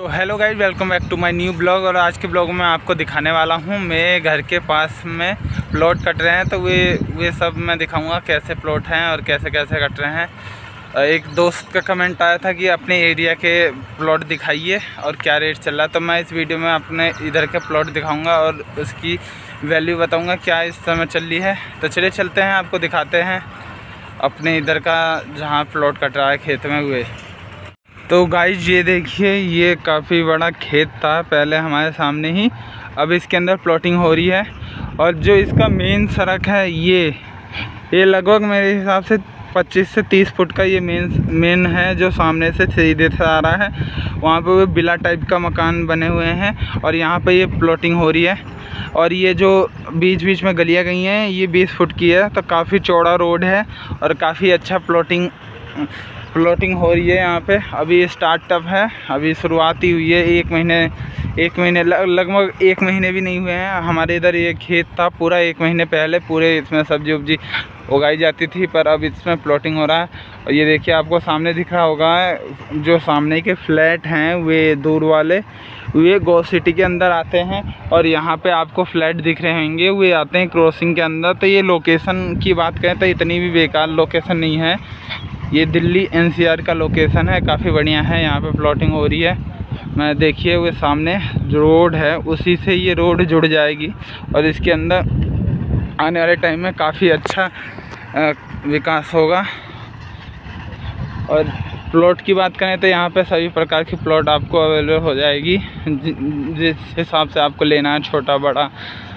तो hello guys, welcome back to my new blog. और आज के ब्लॉग में आपको दिखाने वाला हूं, मेरे घर के पास में प्लॉट कट रहे हैं, तो वे सब मैं दिखाऊंगा कैसे प्लॉट हैं और कैसे कैसे कट रहे हैं। एक दोस्त का कमेंट आया था कि अपने एरिया के प्लॉट दिखाइए और क्या रेट चल रहा है, तो मैं इस वीडियो में अपने इधर के प्लॉट दिखाऊँगा और उसकी वैल्यू बताऊँगा क्या इस समय चल रही है। तो चलिए चलते हैं, आपको दिखाते हैं अपने इधर का जहाँ प्लॉट कट रहा है खेत में हुए। तो गाइज ये देखिए, ये काफ़ी बड़ा खेत था पहले हमारे सामने ही, अब इसके अंदर प्लॉटिंग हो रही है। और जो इसका मेन सड़क है ये लगभग मेरे हिसाब से 25 से 30 फुट का ये मेन है जो सामने से सीधे से आ रहा है। वहाँ पे वो बिला टाइप का मकान बने हुए हैं और यहाँ पे ये प्लॉटिंग हो रही है। और ये जो बीच बीच में गलियाँ गई हैं ये 20 फुट की है, तो काफ़ी चौड़ा रोड है और काफ़ी अच्छा प्लॉटिंग हो रही है यहाँ पे। अभी स्टार्टअप है, अभी शुरुआत ही हुई है, लगभग एक महीने भी नहीं हुए हैं। हमारे इधर ये खेत था पूरा, एक महीने पहले पूरे इसमें सब्जी उगाई जाती थी, पर अब इसमें प्लॉटिंग हो रहा है। और ये देखिए, आपको सामने दिख रहा होगा जो सामने के फ्लैट हैं वे दूर वाले, वे गो सिटी के अंदर आते हैं। और यहाँ पे आपको फ्लैट दिख रहे होंगे, वे आते हैं क्रॉसिंग के अंदर। तो ये लोकेशन की बात करें तो इतनी भी बेकार लोकेशन नहीं है, ये दिल्ली एनसीआर का लोकेशन है, काफ़ी बढ़िया है। यहाँ पे प्लॉटिंग हो रही है, मैं देखिए वो सामने जो रोड है उसी से ये रोड जुड़ जाएगी और इसके अंदर आने वाले टाइम में काफ़ी अच्छा विकास होगा। और प्लॉट की बात करें तो यहाँ पे सभी प्रकार की प्लॉट आपको अवेलेबल हो जाएगी, जिस हिसाब से आपको लेना है, छोटा बड़ा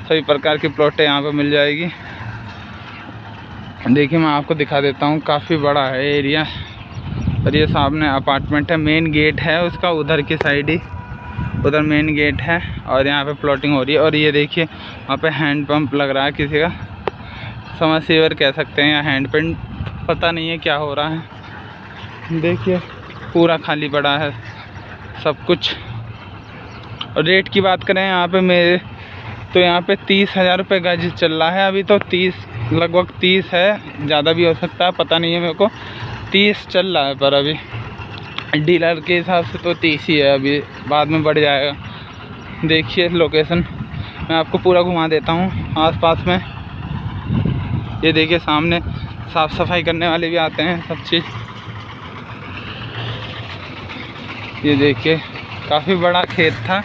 सभी प्रकार की प्लॉटें यहाँ पर मिल जाएगी। देखिए मैं आपको दिखा देता हूँ, काफ़ी बड़ा है एरिया। और ये सामने अपार्टमेंट है, मेन गेट है उसका उधर की साइड ही, उधर मेन गेट है और यहाँ पे प्लॉटिंग हो रही है। और ये देखिए वहाँ पे हैंड पंप लग रहा है, किसी का समरसीवर कह सकते हैं या हैंड पंप, पता नहीं है क्या हो रहा है। देखिए पूरा खाली पड़ा है सब कुछ। और रेट की बात करें यहाँ पर मेरे, तो यहाँ पर 30,000 रुपये गज चल रहा है अभी, तो 30 लगभग 30 है, ज़्यादा भी हो सकता है, पता नहीं है मेरे को, 30 चल रहा है पर अभी डीलर के हिसाब से तो 30 ही है, अभी बाद में बढ़ जाएगा। देखिए लोकेशन मैं आपको पूरा घुमा देता हूँ आसपास में, ये देखिए सामने साफ़ सफाई करने वाले भी आते हैं, सब चीज़। ये देखिए काफ़ी बड़ा खेत था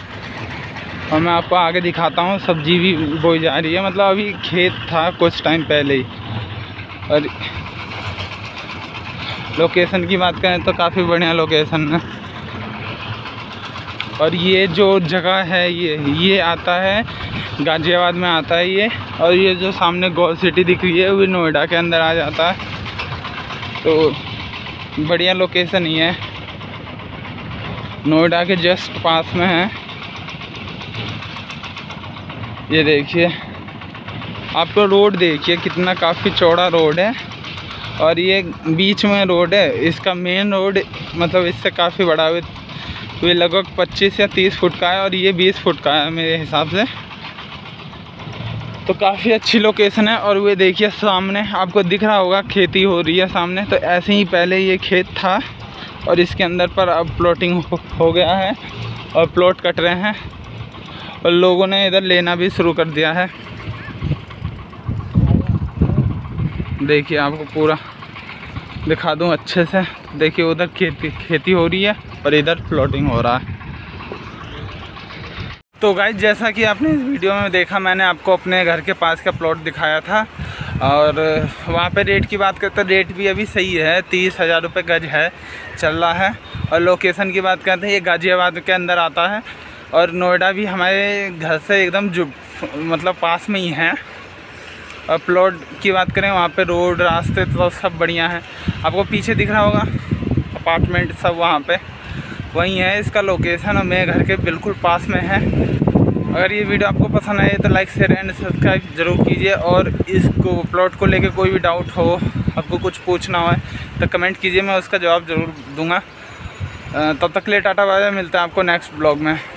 और मैं आपको आगे दिखाता हूँ, सब्जी भी बोई जा रही है, मतलब अभी खेत था कुछ टाइम पहले ही। और लोकेशन की बात करें तो काफ़ी बढ़िया लोकेशन है। और ये जो जगह है ये आता है गाज़ियाबाद में आता है ये, और ये जो सामने गो सिटी दिख रही है वो नोएडा के अंदर आ जाता है, तो बढ़िया लोकेशन ही है, नोएडा के जस्ट पास में है। ये देखिए, आपको रोड देखिए कितना काफ़ी चौड़ा रोड है और ये बीच में रोड है, इसका मेन रोड मतलब इससे काफ़ी बड़ा है, वे लगभग 25 या 30 फुट का है और ये 20 फुट का है मेरे हिसाब से, तो काफ़ी अच्छी लोकेशन है। और वे देखिए सामने आपको दिख रहा होगा खेती हो रही है सामने, तो ऐसे ही पहले ये खेत था और इसके अंदर पर अब प्लॉटिंग हो गया है और प्लॉट कट रहे हैं और लोगों ने इधर लेना भी शुरू कर दिया है। देखिए आपको पूरा दिखा दूं अच्छे से, देखिए उधर खेती हो रही है और इधर प्लॉटिंग हो रहा है। तो गाइस जैसा कि आपने इस वीडियो में देखा, मैंने आपको अपने घर के पास का प्लॉट दिखाया था और वहाँ पे रेट की बात करते हैं, रेट भी अभी सही है, 30,000 रुपये गज है चल रहा है। और लोकेशन की बात करते हैं, ये गाज़ियाबाद के अंदर आता है और नोएडा भी हमारे घर से एकदम मतलब पास में ही है। और प्लॉट की बात करें वहाँ पे रोड रास्ते तो सब बढ़िया है, आपको पीछे दिख रहा होगा अपार्टमेंट सब वहाँ पे वहीं है, इसका लोकेशन और मेरे घर के बिल्कुल पास में है। अगर ये वीडियो आपको पसंद आए तो लाइक शेयर एंड सब्सक्राइब ज़रूर कीजिए। और इसको प्लॉट को लेके कोई भी डाउट हो, आपको कुछ पूछना हो तो कमेंट कीजिए, मैं उसका जवाब ज़रूर दूँगा। तब तक के लिए टाटा बाय बाय, मिलते हैं आपको नेक्स्ट ब्लॉग में।